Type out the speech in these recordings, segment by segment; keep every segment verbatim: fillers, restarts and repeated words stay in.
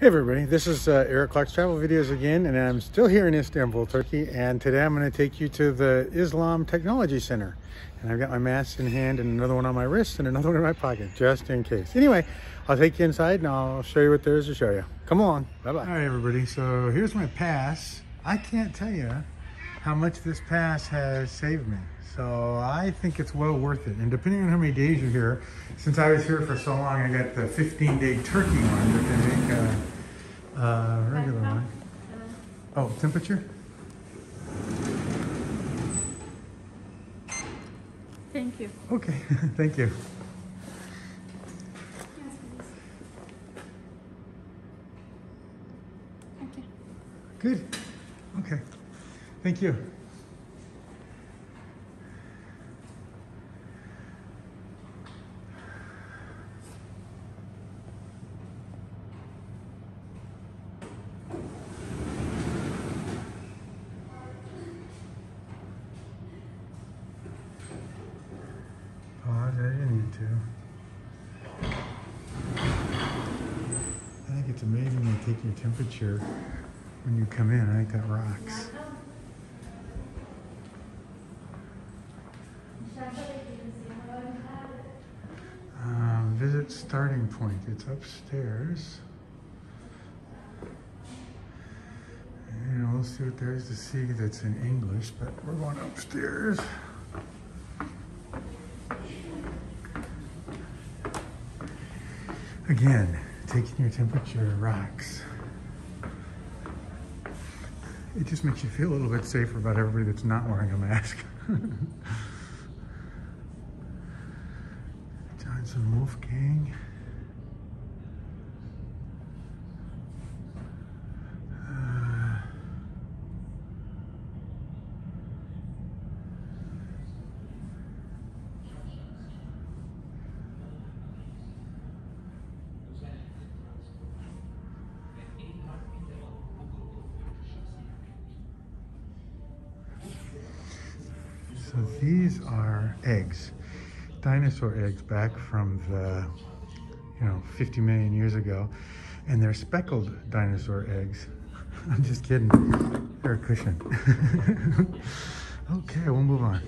Hey everybody, this is uh, Eric Clark's Travel Videos again, and I'm still here in Istanbul, Turkey, and today I'm going to take you to the Islam Technology Center. And I've got my mask in hand and another one on my wrist and another one in my pocket, just in case. Anyway, I'll take you inside and I'll show you what there is to show you. Come along. Bye-bye. All right, everybody, so here's my pass. I can't tell you how much this pass has saved me, so I think it's well worth it. And depending on how many days you're here, since I was here for so long, I got the fifteen day Turkey one that they make uh, Uh, regular one. Oh, temperature? Thank you. Okay, thank you. Yes, please. Okay. Good. Okay. Thank you. I didn't need to. I think it's amazing they take your temperature when you come in. I think that rocks. Um, visit starting point. It's upstairs. And we'll see what there is to see that's in English, but we're going upstairs. Again, taking your temperature rocks. It just makes you feel a little bit safer about everybody that's not wearing a mask. Johnson Wolfgang. So these are eggs, dinosaur eggs back from the, you know, fifty million years ago. And they're speckled dinosaur eggs. I'm just kidding. They're a cushion. Okay, we'll move on.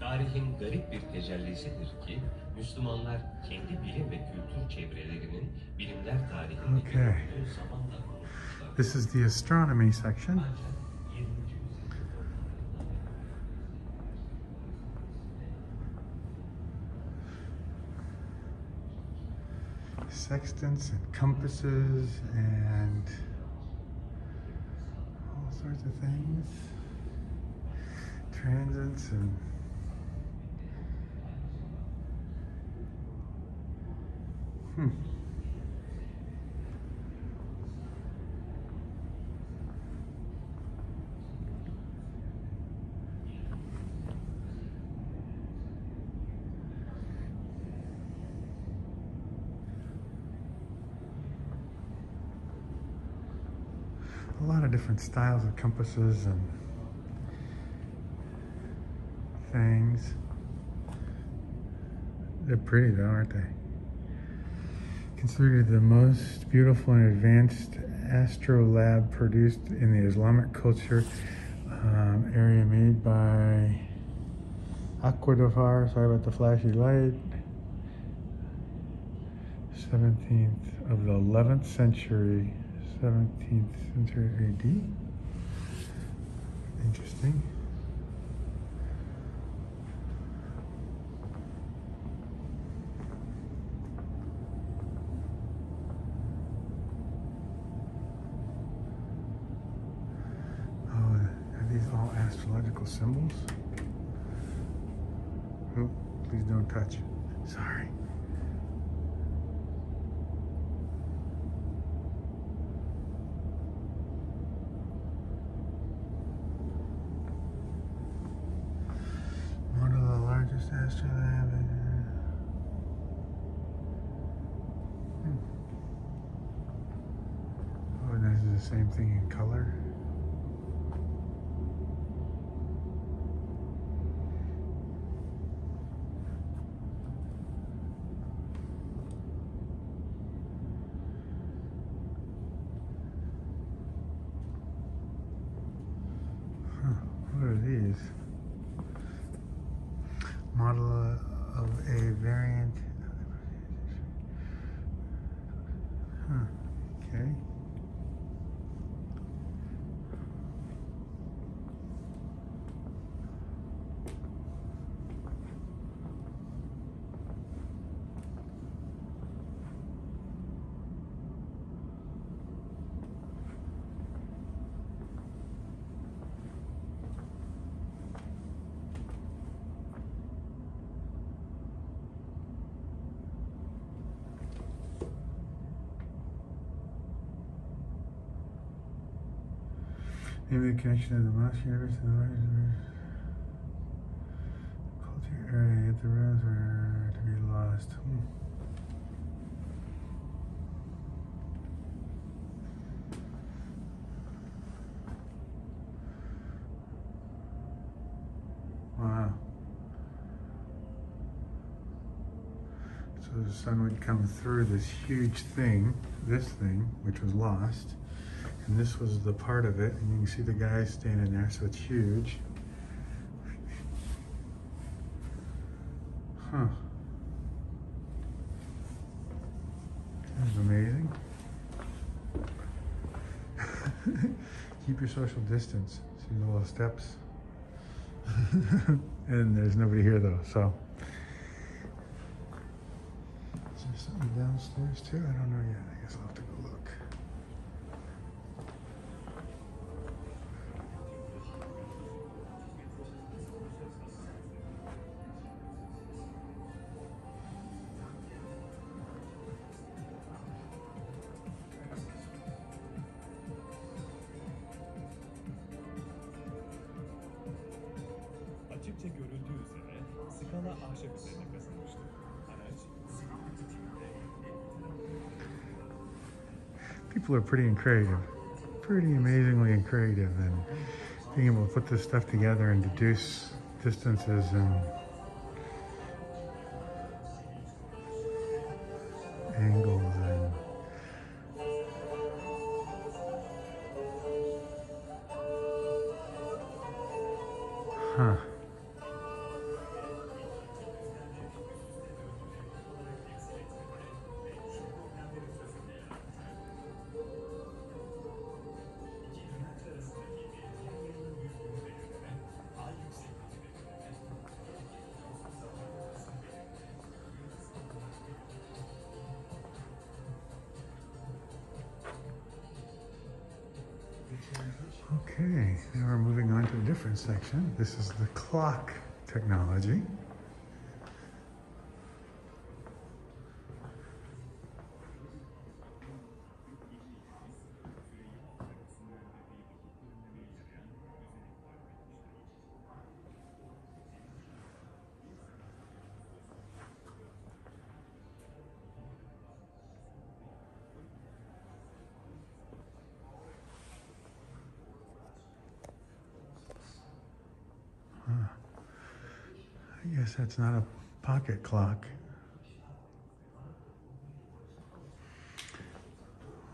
Tarihin garip bir tecellisidir ki Müslümanlar kendi bilim ve kültür çevrelerinin bilimler tarihini gördüğü zamanda konuşmuşlar. This is the astronomy section. Sextants and compasses and all sorts of things. Transits and Hmm. A lot of different styles of compasses and things. They're pretty though, aren't they? Considered the most beautiful and advanced astrolab produced in the Islamic culture um, area made by Akurdovar. Sorry about the flashy light. seventeenth of the eleventh century, seventeenth century A D. Interesting. Astrological symbols. Oh, please don't touch. Sorry. One of the largest astrolab. Hmm. Oh, and this is the same thing in color. model of a variant. Huh, okay. Maybe a connection to the mosque universe and the larger culture area, yet the ruins are to be lost. Hmm. Wow. So the sun would come through this huge thing, this thing, which was lost. And this was the part of it, and you can see the guy standing there, so it's huge. Huh. That was amazing. Keep your social distance. See the little steps. And there's nobody here though, so. Is there something downstairs too? I don't know yet. I guess I'll have to go look. People are pretty creative, pretty amazingly creative, and being able to put this stuff together and deduce distances and angles and huh. Okay, now we're moving on to a different section. This is the clock technology. I guess that's not a pocket clock.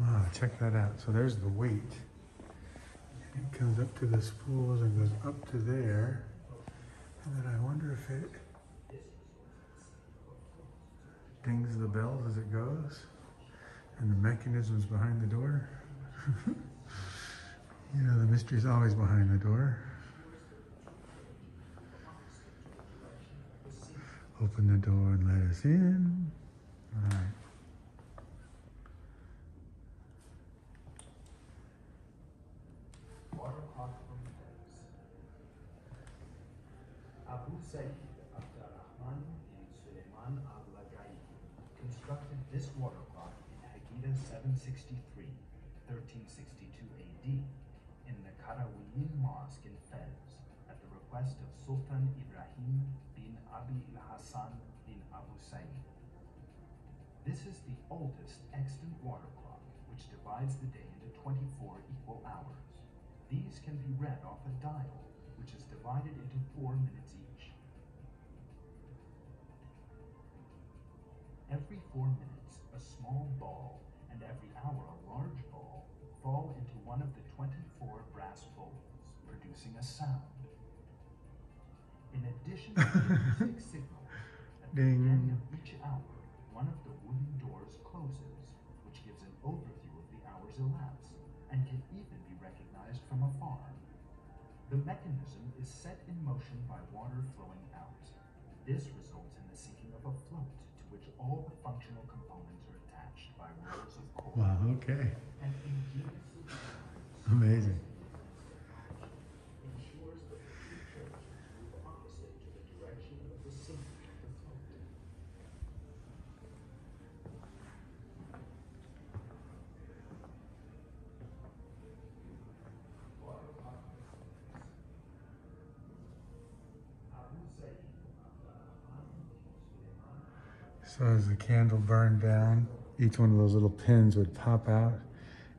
Wow, check that out. So there's the weight. It comes up to the spools and goes up to there. And then I wonder if it dings the bells as it goes. And the mechanism's behind the door. You know, the mystery's always behind the door. Open the door and let us in. All right. Water clock from Fez. Abu Sayyid Abd al Rahman and Suleiman al Ghayyih constructed this water clock in Haggadah seven sixty-three, thirteen sixty-two A D, in the Karawiyin Mosque in Fez, at the request of Sultan Ibrahim Abi al-Hassan bin Abu Sayyid. This is the oldest extant water clock, which divides the day into twenty-four equal hours. These can be read off a dial, which is divided into four minutes each. Every four minutes, a small ball, and every hour a large ball, fall into one of the twenty-four brass bowls, producing a sound. In addition, addition to the six signal, at the end of each hour, one of the wooden doors closes, which gives an overview of the hours elapsed, and can even be recognized from afar. The mechanism is set in motion by water flowing out. This results in the sinking of a float to which all the functional components are attached by ropes of cord. Wow, okay. And amazing. So as the candle burned down, each one of those little pins would pop out,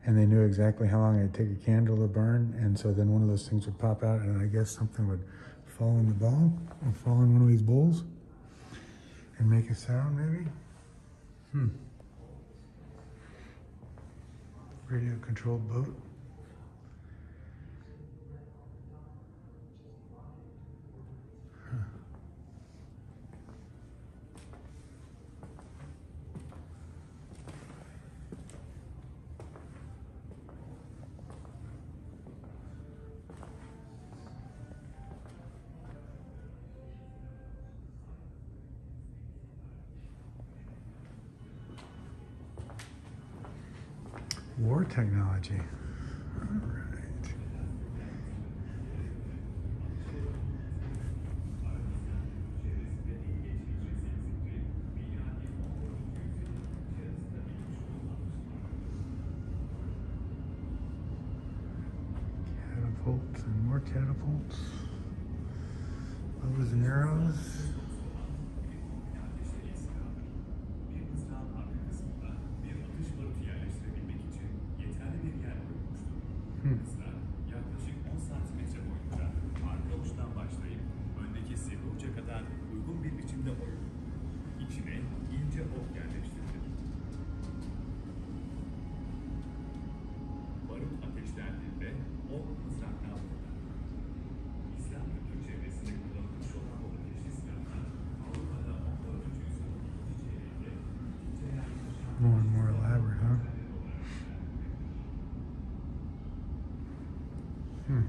and they knew exactly how long it'd take a candle to burn. And so then one of those things would pop out, and I guess something would fall in the bowl, or fall in one of these bowls, and make a sound maybe. Hmm. Radio-controlled boat. War technology. All right. Catapults and more catapults. Bows and arrows. More and more elaborate, huh? Hmm.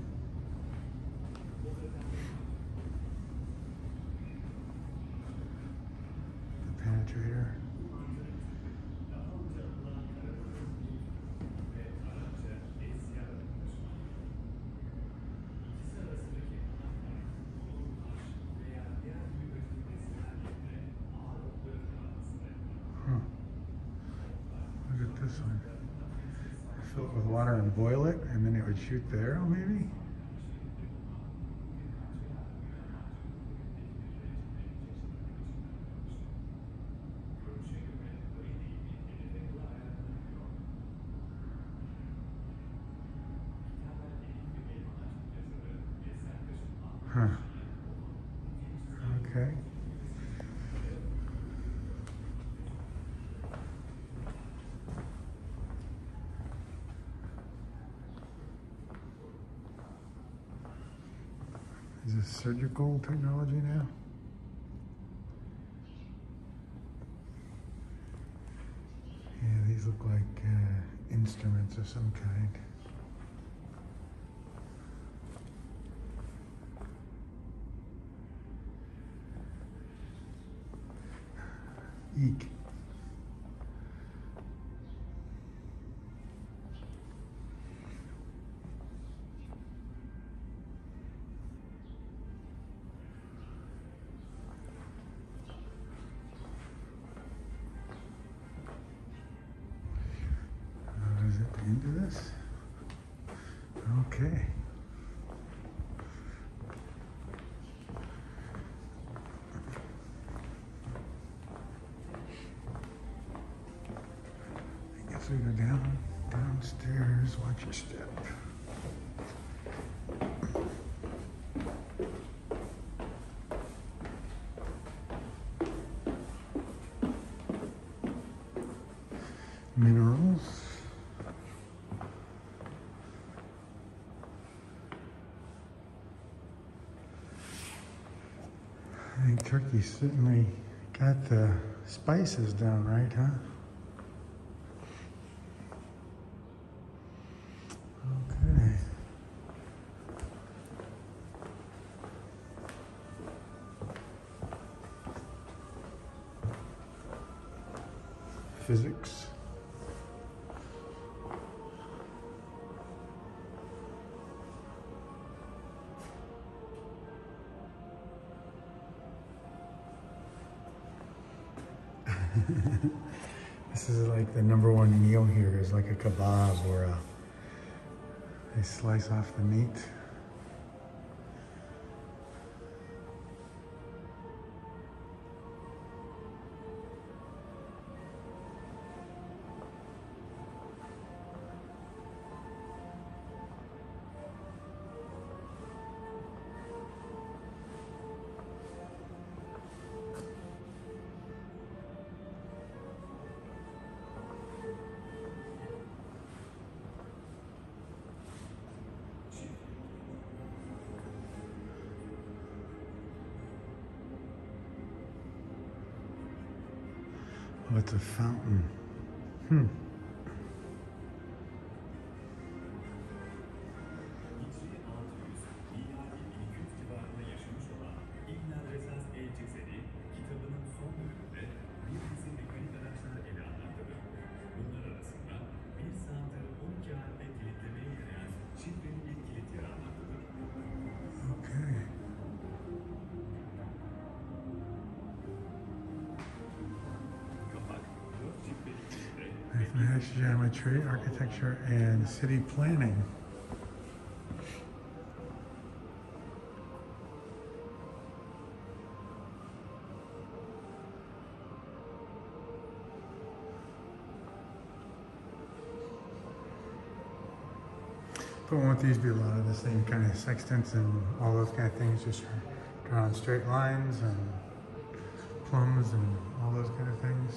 The penetrator. Fill it with water and boil it, and then it would shoot the arrow, maybe? Huh. Okay. Is this surgical technology now? Yeah, these look like uh, instruments of some kind. Eek. Into this? Okay. I guess we go down, downstairs, watch your step. Minerals. turkey certainly got the spices down right, huh? Okay. Physics. This is like the number one meal here is like a kebab or a, they slice off the meat. Oh, it's a fountain. Hmm. Geometry, architecture, and city planning. But won't these be a lot of the same kind of sextants and all those kind of things, just drawing straight lines and plums and all those kind of things?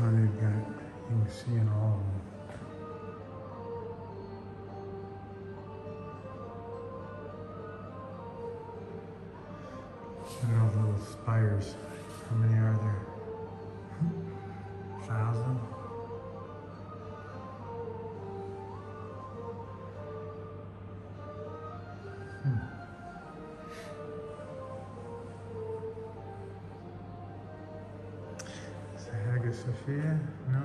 Oh, they've got, you can see in all of them. Look at all the little spires. How many are there? A thousand? Hmm. Sophia? No.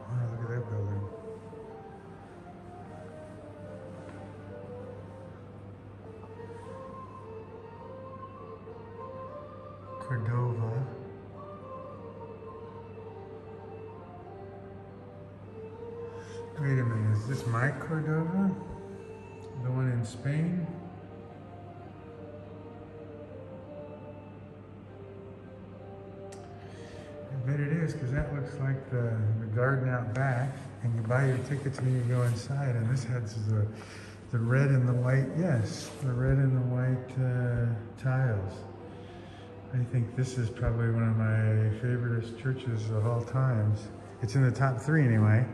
Wow, look at that building. Cordova. Wait a minute, is this my Cordova? The one in Spain? Because that looks like the, the garden out back, and you buy your tickets and you go inside, and this has the, the red and the white, yes, the red and the white uh, tiles. I think this is probably one of my favorite churches of all times. It's in the top three anyway.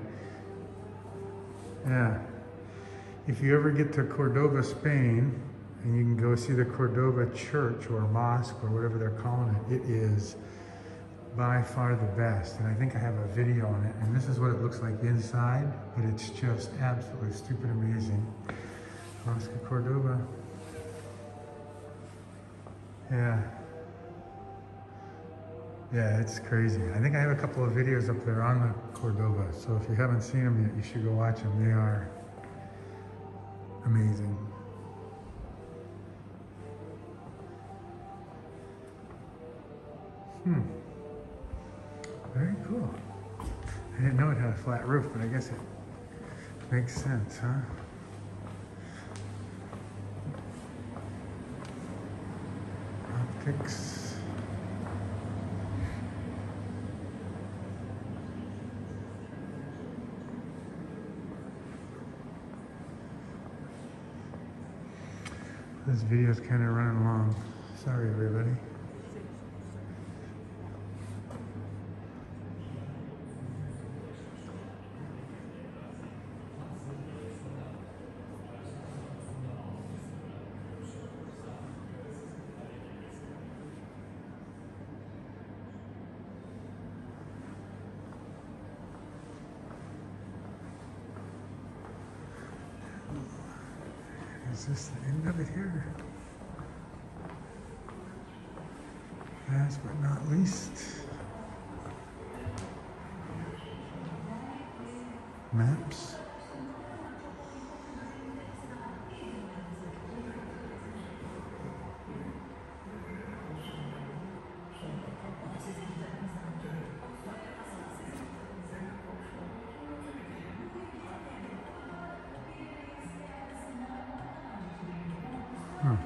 Yeah. If you ever get to Cordoba, Spain, and you can go see the Cordoba church or mosque or whatever they're calling it, it is by far the best, and I think I have a video on it, and this is what it looks like inside, but it's just absolutely stupid amazing. Mosque of Cordoba. Yeah. Yeah, it's crazy. I think I have a couple of videos up there on the Cordoba, so if you haven't seen them yet, you should go watch them. They are amazing. Hmm. Very cool. I didn't know it had a flat roof, but I guess it makes sense, huh? Optics. This video is kind of running long. Sorry, everybody. Is this the end of it here? Last but not least, maps. Huh.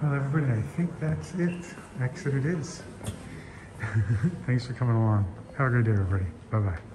Well, everybody, I think that's it. Exit it is. Thanks for coming along. Have a great day, everybody. Bye-bye.